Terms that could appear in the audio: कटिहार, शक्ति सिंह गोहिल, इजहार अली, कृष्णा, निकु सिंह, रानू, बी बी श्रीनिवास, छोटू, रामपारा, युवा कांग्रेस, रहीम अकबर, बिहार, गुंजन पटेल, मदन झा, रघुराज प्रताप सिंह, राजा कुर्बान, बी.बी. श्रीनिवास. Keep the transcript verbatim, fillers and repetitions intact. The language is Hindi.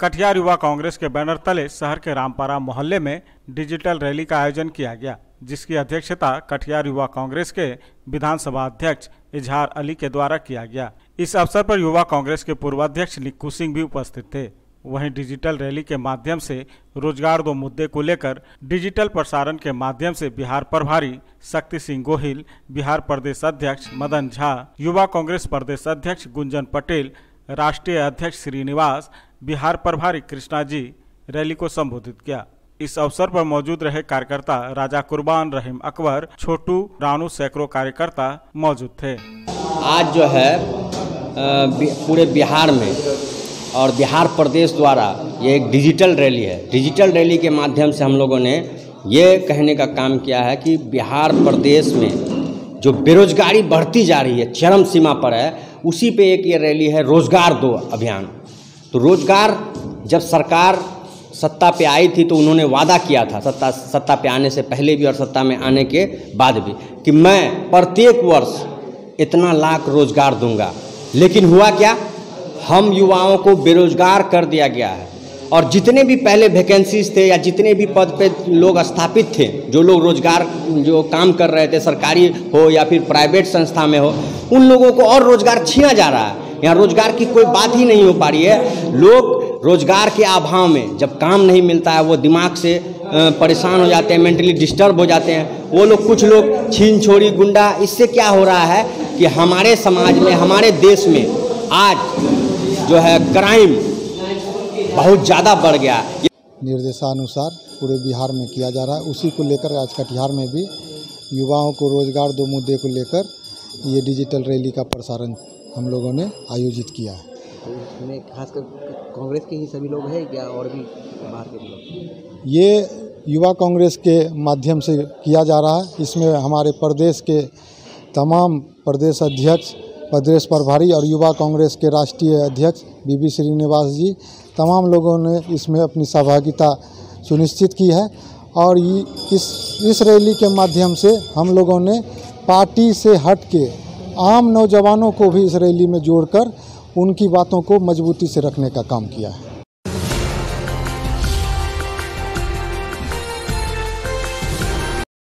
कटिहार युवा कांग्रेस के बैनर तले शहर के रामपारा मोहल्ले में डिजिटल रैली का आयोजन किया गया, जिसकी अध्यक्षता कटिहार युवा कांग्रेस के विधानसभा अध्यक्ष इजहार अली के द्वारा किया गया। इस अवसर पर युवा कांग्रेस के पूर्वाध्यक्ष निकु सिंह भी उपस्थित थे। वहीं डिजिटल रैली के माध्यम से रोजगार दो मुद्दे को लेकर डिजिटल प्रसारण के माध्यम से बिहार प्रभारी शक्ति सिंह गोहिल, बिहार प्रदेश अध्यक्ष मदन झा, युवा कांग्रेस प्रदेश अध्यक्ष गुंजन पटेल, राष्ट्रीय अध्यक्ष श्रीनिवास, बिहार प्रभारी कृष्णा जी रैली को संबोधित किया। इस अवसर पर मौजूद रहे कार्यकर्ता राजा कुर्बान, रहीम अकबर, छोटू, रानू सैकड़ों कार्यकर्ता मौजूद थे। आज जो है पूरे बिहार में और बिहार प्रदेश द्वारा ये एक डिजिटल रैली है। डिजिटल रैली के माध्यम से हम लोगों ने ये कहने का काम किया है कि बिहार प्रदेश में जो बेरोजगारी बढ़ती जा रही है, चरम सीमा पर है, उसी पे एक ये रैली है रोजगार दो अभियान। तो रोजगार जब सरकार सत्ता पे आई थी तो उन्होंने वादा किया था, सत्ता सत्ता पे आने से पहले भी और सत्ता में आने के बाद भी, कि मैं प्रत्येक वर्ष इतना लाख रोजगार दूंगा। लेकिन हुआ क्या, हम युवाओं को बेरोजगार कर दिया गया है। और जितने भी पहले वैकेंसीज थे या जितने भी पद पे लोग स्थापित थे, जो लोग रोजगार जो काम कर रहे थे, सरकारी हो या फिर प्राइवेट संस्था में हो, उन लोगों को और रोजगार छीना जा रहा है। यहाँ रोजगार की कोई बात ही नहीं हो पा रही है। लोग रोजगार के अभाव में जब काम नहीं मिलता है वो दिमाग से परेशान हो जाते हैं, मेंटली डिस्टर्ब हो जाते हैं वो लोग। कुछ लोग छीन छोड़ी, गुंडा, इससे क्या हो रहा है कि हमारे समाज में, हमारे देश में आज जो है क्राइम बहुत ज़्यादा बढ़ गया। निर्देशानुसार पूरे बिहार में किया जा रहा है, उसी को लेकर आज कटिहार में भी युवाओं को रोजगार दो मुद्दे को लेकर ये डिजिटल रैली का प्रसारण हम लोगों ने आयोजित किया है। तो इसमें खासकर कांग्रेस के ही सभी लोग हैं क्या और भी बाहर के लोग? ये युवा कांग्रेस के माध्यम से किया जा रहा है। इसमें हमारे प्रदेश के तमाम प्रदेश अध्यक्ष, प्रदेश प्रभारी और युवा कांग्रेस के राष्ट्रीय अध्यक्ष बी बी श्रीनिवास जी, तमाम लोगों ने इसमें अपनी सहभागिता सुनिश्चित की है। और इस इस रैली के माध्यम से हम लोगों ने पार्टी से हट के आम नौजवानों को भी इस रैली में जोड़कर उनकी बातों को मजबूती से रखने का काम किया है।